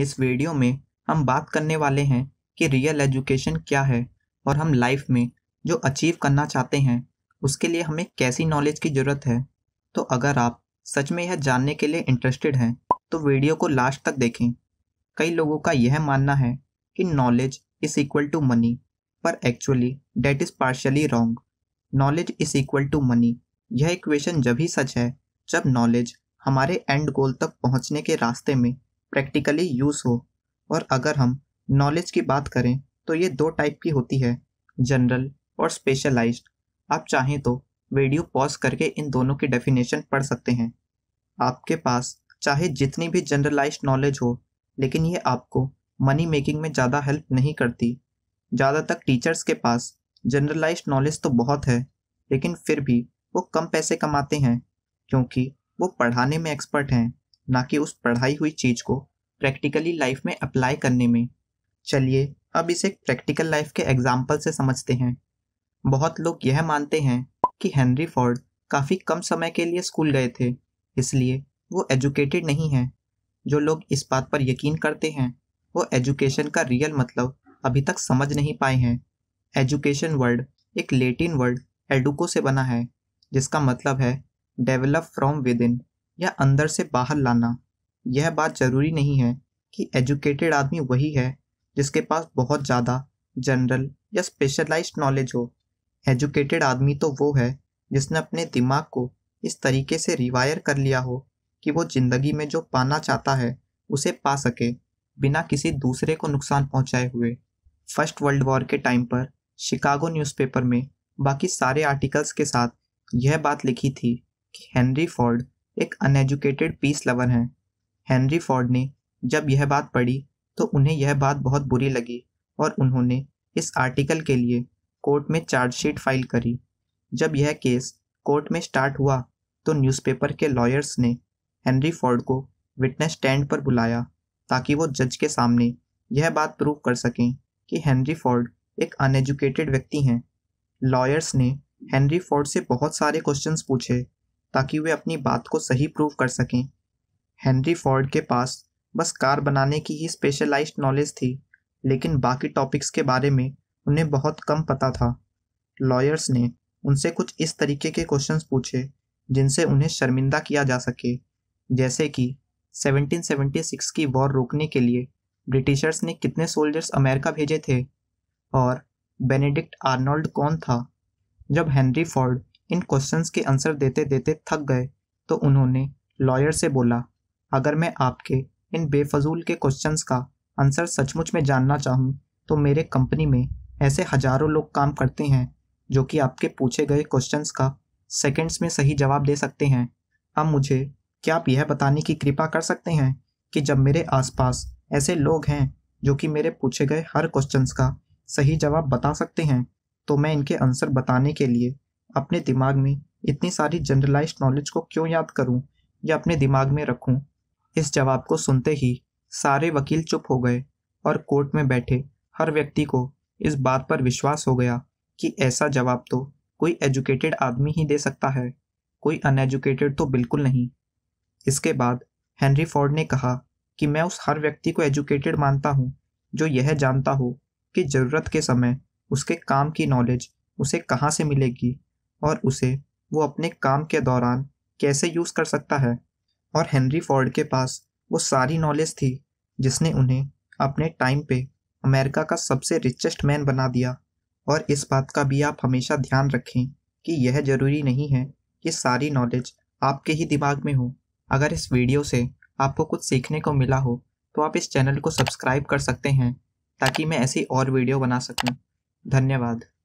इस वीडियो में हम बात करने वाले हैं कि रियल एजुकेशन क्या है और हम लाइफ में जो अचीव करना चाहते हैं उसके लिए हमें कैसी नॉलेज की ज़रूरत है। तो अगर आप सच में यह जानने के लिए इंटरेस्टेड हैं तो वीडियो को लास्ट तक देखें। कई लोगों का यह मानना है कि knowledge is equal to money, पर actually that is partially wrong. Knowledge is equal to money यह इक्वेशन जब ही सच है जब नॉलेज हमारे एंड गोल तक पहुंचने के रास्ते में प्रैक्टिकली यूज़ हो। और अगर हम नॉलेज की बात करें तो ये दो टाइप की होती है, जनरल और स्पेशलाइज्ड। आप चाहें तो वीडियो पॉज करके इन दोनों की डेफिनेशन पढ़ सकते हैं। आपके पास चाहे जितनी भी जनरलाइज्ड नॉलेज हो, लेकिन ये आपको मनी मेकिंग में ज़्यादा हेल्प नहीं करती। ज़्यादातर टीचर्स के पास जनरलाइज्ड नॉलेज तो बहुत है, लेकिन फिर भी वो कम पैसे कमाते हैं क्योंकि वो पढ़ाने में एक्सपर्ट हैं, ना कि उस पढ़ाई हुई चीज़ को प्रैक्टिकली लाइफ में अप्लाई करने में। चलिए अब इसे प्रैक्टिकल लाइफ के एग्जाम्पल से समझते हैं। बहुत लोग यह मानते हैं कि हेनरी फोर्ड काफ़ी कम समय के लिए स्कूल गए थे, इसलिए वो एजुकेटेड नहीं हैं। जो लोग इस बात पर यकीन करते हैं वो एजुकेशन का रियल मतलब अभी तक समझ नहीं पाए हैं। एजुकेशन वर्ड एक लेटिन वर्ड एडुको से बना है, जिसका मतलब है डेवलप फ्रॉम विद इन या अंदर से बाहर लाना। यह बात ज़रूरी नहीं है कि एजुकेटेड आदमी वही है जिसके पास बहुत ज़्यादा जनरल या स्पेशलाइज्ड नॉलेज हो। एजुकेटेड आदमी तो वो है जिसने अपने दिमाग को इस तरीके से रिवायर कर लिया हो कि वो ज़िंदगी में जो पाना चाहता है उसे पा सके, बिना किसी दूसरे को नुकसान पहुंचाए हुए। फर्स्ट वर्ल्ड वॉर के टाइम पर शिकागो न्यूज़पेपर में बाकी सारे आर्टिकल्स के साथ यह बात लिखी थी कि हेनरी फोर्ड एक अनएजुकेटेड पीस लवर हैं। हेनरी फोर्ड ने जब यह बात पढ़ी तो उन्हें यह बात बहुत बुरी लगी और उन्होंने इस आर्टिकल के लिए कोर्ट में चार्जशीट फाइल करी। जब यह केस कोर्ट में स्टार्ट हुआ तो न्यूज़पेपर के लॉयर्स ने हेनरी फोर्ड को विटनेस स्टैंड पर बुलाया ताकि वो जज के सामने यह बात प्रूव कर सकें कि हेनरी फोर्ड एक अनएजुकेटेड व्यक्ति हैं। लॉयर्स ने हेनरी फोर्ड से बहुत सारे क्वेश्चंस पूछे ताकि वे अपनी बात को सही प्रूव कर सकें। हेनरी फोर्ड के पास बस कार बनाने की ही स्पेशलाइज्ड नॉलेज थी, लेकिन बाकी टॉपिक्स के बारे में उन्हें बहुत कम पता था। लॉयर्स ने उनसे कुछ इस तरीके के क्वेश्चंस पूछे जिनसे उन्हें शर्मिंदा किया जा सके, जैसे कि 1776 की वॉर रोकने के लिए ब्रिटिशर्स ने कितने सोल्जर्स अमेरिका भेजे थे और बेनेडिक्ट आर्नोल्ड कौन था। जब हेनरी फोर्ड इन क्वेश्चंस के आंसर देते देते थक गए तो उन्होंने लॉयर से बोला, अगर मैं आपके इन बेफजूल के क्वेश्चंस का आंसर सचमुच में जानना चाहूँ तो मेरे कंपनी में ऐसे हज़ारों लोग काम करते हैं जो कि आपके पूछे गए क्वेश्चंस का सेकंड्स में सही जवाब दे सकते हैं। अब मुझे क्या आप यह बताने की कृपा कर सकते हैं कि जब मेरे आसपास ऐसे लोग हैं जो कि मेरे पूछे गए हर क्वेश्चंस का सही जवाब बता सकते हैं, तो मैं इनके आंसर बताने के लिए अपने दिमाग में इतनी सारी जनरलाइज्ड नॉलेज को क्यों याद करूं या अपने दिमाग में रखूं। इस जवाब को सुनते ही सारे वकील चुप हो गए और कोर्ट में बैठे हर व्यक्ति को इस बात पर विश्वास हो गया कि ऐसा जवाब तो कोई एजुकेटेड आदमी ही दे सकता है, कोई अनएजुकेटेड तो बिल्कुल नहीं। इसके बाद हेनरी फोर्ड ने कहा कि मैं उस हर व्यक्ति को एजुकेटेड मानता हूँ जो यह जानता हो कि ज़रूरत के समय उसके काम की नॉलेज उसे कहाँ से मिलेगी और उसे वो अपने काम के दौरान कैसे यूज़ कर सकता है। और हेनरी फोर्ड के पास वो सारी नॉलेज थी जिसने उन्हें अपने टाइम पे अमेरिका का सबसे रिचेस्ट मैन बना दिया। और इस बात का भी आप हमेशा ध्यान रखें कि यह ज़रूरी नहीं है कि सारी नॉलेज आपके ही दिमाग में हो। अगर इस वीडियो से आपको कुछ सीखने को मिला हो तो आप इस चैनल को सब्सक्राइब कर सकते हैं ताकि मैं ऐसी और वीडियो बना सकूं। धन्यवाद।